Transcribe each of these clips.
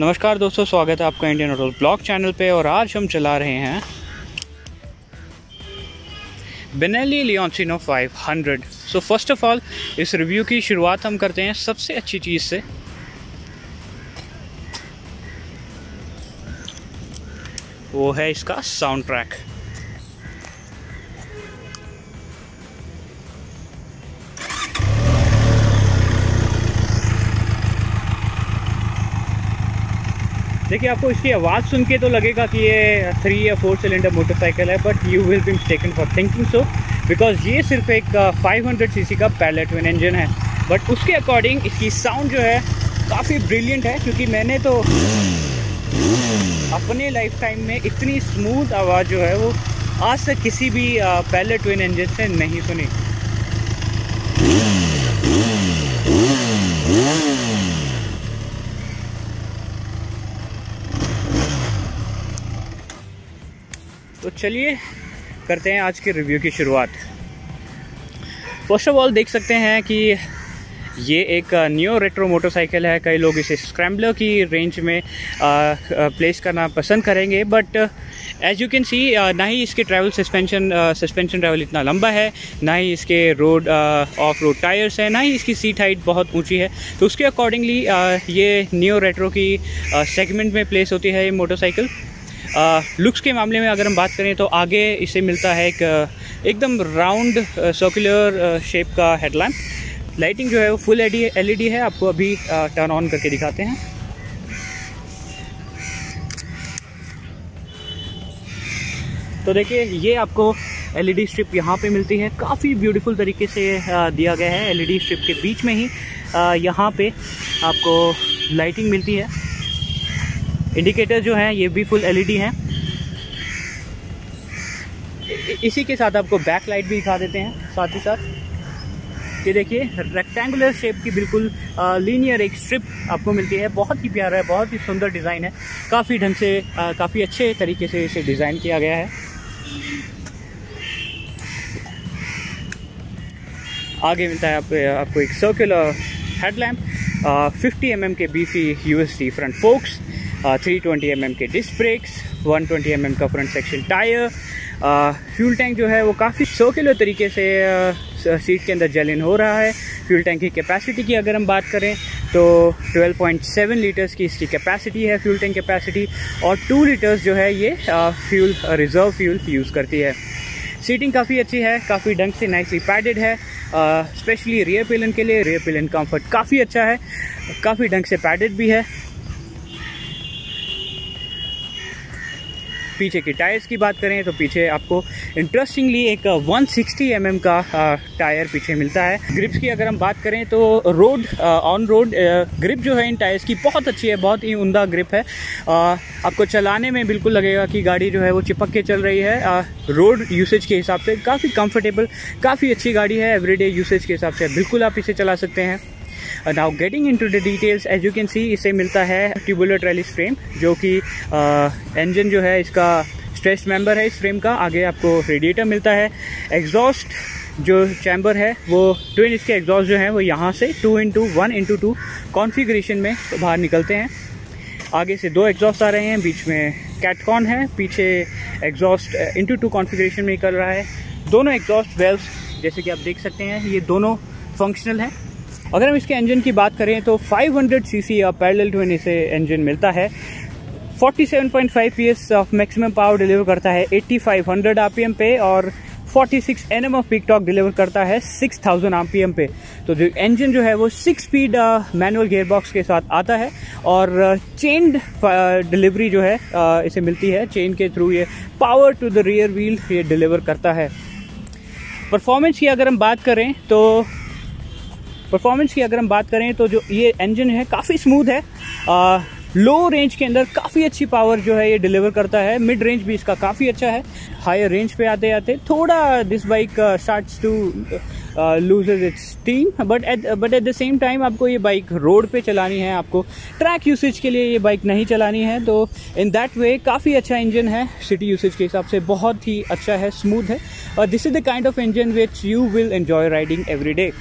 नमस्कार दोस्तों, स्वागत है आपका इंडियन ऑटोज ब्लॉग चैनल पे। और आज हम चला रहे हैं Benelli Leoncino 500। So first of all इस रिव्यू की शुरुआत हम करते हैं सबसे अच्छी चीज़ से। वो है इसका साउंड ट्रैक। देखिए, आपको इसकी आवाज़ सुन के तो लगेगा कि ये 3 या 4 सिलेंडर मोटरसाइकिल है, but you will be mistaken for thinking so, because ये सिर्फ एक 500 सीसी का पैरेलल ट्विन इंजन है। बट उसके अकॉर्डिंग इसकी साउंड जो है काफ़ी ब्रिलियंट है, क्योंकि मैंने तो अपने लाइफ टाइम में इतनी स्मूथ आवाज़ जो है वो आज तक किसी भी पैरेलल ट्विन इंजन से नहीं सुनी। तो चलिए करते हैं आज के रिव्यू की शुरुआत। फर्स्ट ऑफ ऑल देख सकते हैं कि ये एक न्यू रेट्रो मोटरसाइकिल है। कई लोग इसे स्क्रैम्बलर की रेंज में प्लेस करना पसंद करेंगे, but as you can see, ना ही इसके ट्रैवल सस्पेंशन ट्रैवल इतना लंबा है, ना ही इसके ऑफ रोड टायर्स हैं, ना ही इसकी सीट हाइट बहुत ऊंची है। तो उसके अकॉर्डिंगली ये न्यू रेट्रो की सेगमेंट में प्लेस होती है ये मोटरसाइकिल। लुक्स के मामले में अगर हम बात करें तो आगे इसे मिलता है एकदम राउंड सर्कुलर शेप का हेडलैम्प। लाइटिंग जो है वो फुल एलईडी है। आपको अभी टर्न ऑन करके दिखाते हैं। तो देखिए, ये आपको एलईडी स्ट्रिप यहाँ पे मिलती है। काफ़ी ब्यूटीफुल तरीके से दिया गया है। एलईडी स्ट्रिप के बीच में ही यहाँ पे आपको लाइटिंग मिलती है। इंडिकेटर जो हैं ये भी फुल एलईडी हैं। इसी के साथ आपको बैक लाइट भी दिखा देते हैं। साथ ही साथ ये देखिए, रेक्टेंगुलर शेप की बिल्कुल लीनियर एक स्ट्रिप आपको मिलती है। बहुत ही प्यारा है, बहुत ही सुंदर डिज़ाइन है। काफ़ी ढंग से काफ़ी अच्छे तरीके से इसे डिज़ाइन किया गया है। आगे मिलता है आपको एक सर्कुलर हेडलैम्प, 50 mm के beefy USD front forks, 320 mm के डिस्क ब्रेक्स, 120 mm का front section tyre. Fuel tank जो है वो काफ़ी सर्कुलर तरीके से सीट के अंदर जेल इन हो रहा है। फ्यूल टैंक की कैपेसिटी की अगर हम बात करें तो 12.7 लीटर्स की इसकी कैपेसिटी है, फ्यूल टैंक कैपेसिटी। और 2 लीटर्स जो है ये फ्यूल रिजर्व फ्यूल यूज़ करती है। सीटिंग काफ़ी अच्छी है, काफ़ी ढंग से नाइसली पैडेड है। स्पेशली रियर पिलियन के लिए रियर पिलियन कंफर्ट काफ़ी अच्छा है, काफ़ी ढंग से पैडेड भी है। पीछे के टायर्स की बात करें तो पीछे आपको इंटरेस्टिंगली एक 160 mm का टायर पीछे मिलता है। ग्रिप्स की अगर हम बात करें तो ऑन रोड ग्रिप जो है इन टायर्स की बहुत अच्छी है, बहुत ही उमदा ग्रिप है। आपको चलाने में बिल्कुल लगेगा कि गाड़ी जो है वो चिपक के चल रही है। रोड यूसेज के हिसाब से काफ़ी कंफर्टेबल, काफ़ी अच्छी गाड़ी है। एवरीडे यूसेज के हिसाब से बिल्कुल आप इसे चला सकते हैं। Now getting into the details, as you can see इसे मिलता है ट्यूबुलर ट्रेलिस फ्रेम, जो कि इंजन जो है इसका स्ट्रेच मेंबर है इस फ्रेम का। आगे आपको रेडिएटर मिलता है। एग्जॉस्ट जो चैम्बर है वो ट्विन, इसके एग्जॉस्ट जो है वो यहाँ से 2:1:2 कॉन्फिगरेशन में बाहर निकलते हैं। आगे से 2 एग्जॉस्ट आ रहे हैं, बीच में कैटकॉन है, पीछे एग्जॉस्ट 1:2 कॉन्फिगरेशन में निकल रहा है। दोनों एग्जॉस्ट वेल्व्स जैसे कि आप देख सकते हैं ये दोनों फंक्शनल हैं। अगर हम इसके इंजन की बात करें तो 500 सीसी या पैरेलल ट्विन इसे इंजन मिलता है। 47.5 PS of maximum power deliver करता है 8500 आरपीएम पे, और 46 Nm of peak torque deliver करता है 6000 आरपीएम पे। तो जो इंजन जो है वो 6 स्पीड मैनुअल गियरबॉक्स के साथ आता है, और चेन डिलीवरी जो है इसे मिलती है। चेन के थ्रू ये power to the rear wheel ये डिलीवर करता है। परफॉर्मेंस की अगर हम बात करें तो जो ये इंजन है काफ़ी स्मूथ है। लो रेंज के अंदर काफ़ी अच्छी पावर जो है ये डिलीवर करता है। मिड रेंज भी इसका काफ़ी अच्छा है। हायर रेंज पे आते आते थोड़ा this bike starts to loses its steam, but at the same time आपको ये बाइक रोड पे चलानी है, आपको ट्रैक यूसेज के लिए ये बाइक नहीं चलानी है। तो इन दैट वे काफ़ी अच्छा इंजन है। सिटी यूसेज के हिसाब से बहुत ही अच्छा है, स्मूथ है। और this is the kind of engine which you will enjoy riding every day.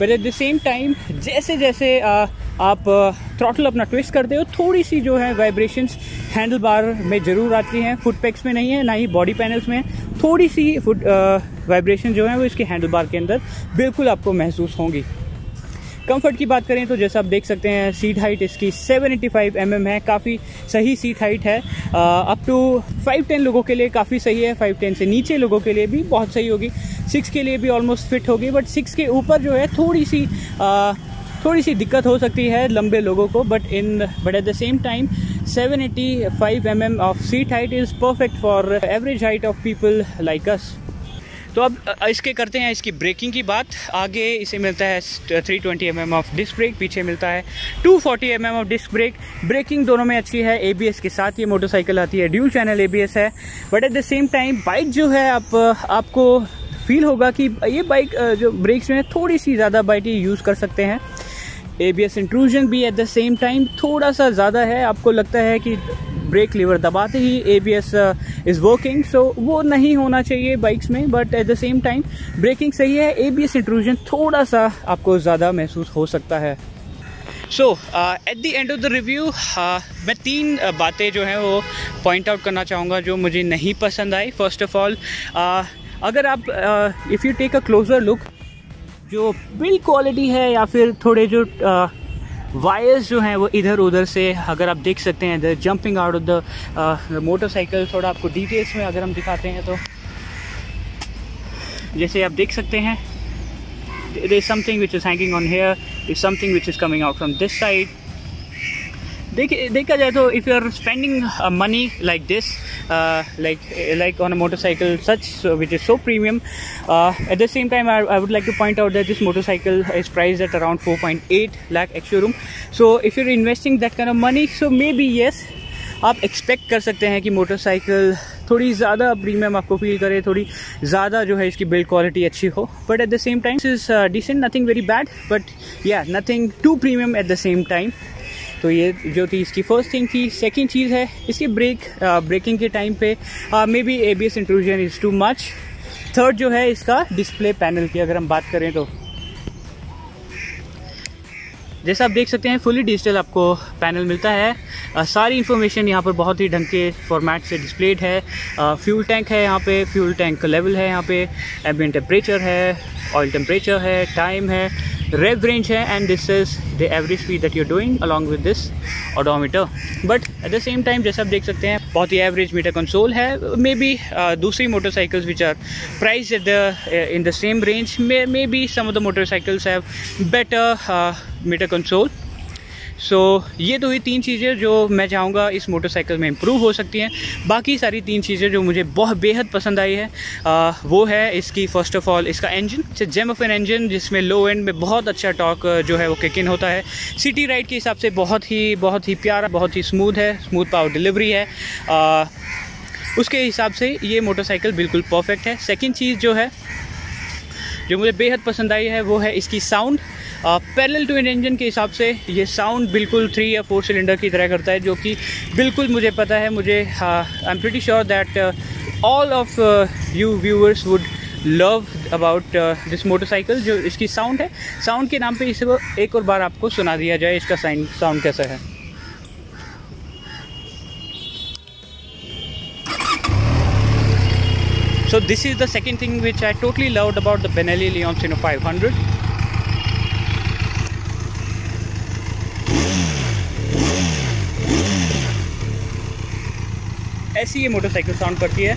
But at the same time जैसे जैसे आप थ्रॉटल अपना ट्विस्ट करते हो, थोड़ी सी जो है वाइब्रेशंस हैंडल बार में ज़रूर आती हैं, फुट पैक्स में नहीं है, ना ही बॉडी पैनल्स में। थोड़ी सी फुट वाइब्रेशन जो है वो इसके हैंडल बार के अंदर बिल्कुल आपको महसूस होंगी। कंफर्ट की बात करें तो जैसा आप देख सकते हैं सीट हाइट इसकी 785 mm है, काफ़ी सही सीट हाइट है। अप टू 5'10" लोगों के लिए काफ़ी सही है, 5'10" से नीचे लोगों के लिए भी बहुत सही होगी, 6 के लिए भी ऑलमोस्ट फिट होगी, बट 6 के ऊपर जो है थोड़ी सी दिक्कत हो सकती है लंबे लोगों को। But at the same time 785 mm of seat height is perfect for average height of people like us. तो अब इसके करते हैं इसकी ब्रेकिंग की बात। आगे इसे मिलता है 320 mm ऑफ डिस्क ब्रेक, पीछे मिलता है 240 mm of disc brake. Braking दोनों में अच्छी है, ABS के साथ ये मोटरसाइकिल आती है, ड्यूल चैनल ABS है। But at the same time bike जो है आपको फील होगा कि ये बाइक जो ब्रेक्स में थोड़ी सी ज़्यादा बाइक ये यूज़ कर सकते हैं। ABS इंट्रूजन भी एट द सेम टाइम थोड़ा सा ज़्यादा है, आपको लगता है कि ब्रेक लीवर दबाते ही ABS इज़ वर्किंग, सो वो नहीं होना चाहिए बाइक्स में। But at the same time braking सही है, ABS इंट्रूजन थोड़ा सा आपको ज़्यादा महसूस हो सकता है। So at the end of the review मैं 3 बातें जो हैं वो पॉइंट आउट करना चाहूँगा जो मुझे नहीं पसंद आई। फर्स्ट ऑफ ऑल, अगर आप if you take a closer look, जो बिल्ड क्वालिटी है या फिर थोड़े जो वायर्स जो हैं वो इधर उधर से अगर आप देख सकते हैं, इधर jumping out of the motorcycle, थोड़ा आपको डिटेल्स में अगर हम दिखाते हैं तो जैसे आप देख सकते हैं, there is something which is hanging on here, is something which is coming out from this side. देखा जाए तो if you are spending money like this like on a motorcycle such which is so premium, at the same time I would like to point out that this motorcycle is priced at around 4.8 lakh ex-showroom. So if you're investing that kind of money, so maybe yes, आप expect कर सकते हैं कि motorcycle थोड़ी ज़्यादा premium आपको feel करे, थोड़ी ज़्यादा जो है इसकी बिल्ड क्वालिटी अच्छी हो। But at the same time is decent, nothing very bad, but yeah nothing too premium at the same time. तो ये जो थी इसकी फर्स्ट थिंग थी। सेकंड चीज़ है इसकी ब्रेकिंग के टाइम पे may be ABS intrusion is too much. Third जो है इसका डिस्प्ले पैनल की अगर हम बात करें तो जैसा आप देख सकते हैं फुली डिजिटल आपको पैनल मिलता है, सारी इन्फॉर्मेशन यहाँ पर बहुत ही ढंग के फॉर्मेट से डिस्प्लेड है। फ्यूल टैंक है यहाँ पे, फ्यूल टैंक का लेवल है यहाँ पे, एम्बिएंट टेम्परेचर है, ऑयल टेम्परेचर है, टाइम है, rev range है, and this is the average speed that you're doing along with this odometer. But at the same time जैसा आप देख सकते हैं बहुत ही average meter console है। Maybe दूसरी motorcycles which are priced at in the same range, maybe some of the motorcycles have better meter console. सो ये तो ही 3 चीज़ें जो मैं चाहूँगा इस मोटरसाइकिल में इम्प्रूव हो सकती हैं। बाकी सारी 3 चीज़ें जो मुझे बहुत बेहद पसंद आई है वो है इसकी फर्स्ट ऑफ ऑल इसका engine, gem of an engine जिसमें लो एंड में बहुत अच्छा टॉर्क जो है वो किक इन होता है। सिटी राइड के हिसाब से बहुत ही प्यारा, बहुत ही स्मूथ है, स्मूथ पावर डिलीवरी है। उसके हिसाब से ये मोटरसाइकिल बिल्कुल परफेक्ट है। सेकेंड चीज़ जो मुझे बेहद पसंद आई है वो है इसकी sound. Parallel to N engine के हिसाब से ये साउंड बिल्कुल 3 या 4 सिलेंडर की तरह करता है, जो कि बिल्कुल मुझे पता है, मुझे I am pretty sure that all of you viewers would love about this motorcycle. जो इसकी साउंड है, साउंड के नाम पे इसे एक और बार आपको सुना दिया जाए इसका साउंड कैसा है। So this is the second thing which I totally loved about the Benelli Leoncino 500. ऐसी ये मोटरसाइकिल साउंड करती है।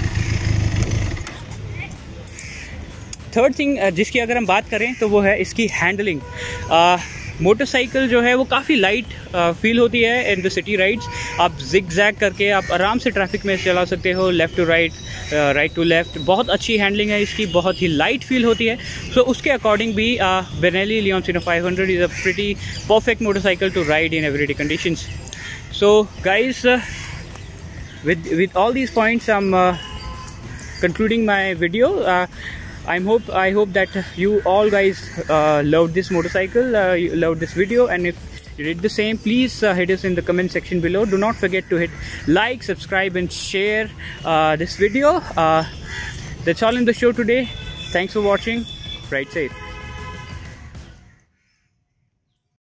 थर्ड थिंग जिसकी अगर हम बात करें तो वो है इसकी हैंडलिंग। मोटरसाइकिल जो है वो काफ़ी लाइट फील होती है इन द सिटी राइड्स। आप zigzag करके आप आराम से ट्रैफिक में चला सकते हो, left to right, right to left. बहुत अच्छी हैंडलिंग है इसकी, बहुत ही लाइट फील होती है। सो उसके अकॉर्डिंग भी Benelli Leoncino 500 is a pretty perfect motorcycle to ride in everyday conditions. So guys, with all these points I'm concluding my video. I hope that you all guys loved this motorcycle, you loved this video, and if you did the same, please hit us in the comment section below. Do not forget to hit like, subscribe and share this video. That's all in the show today. Thanks for watching. Ride safe.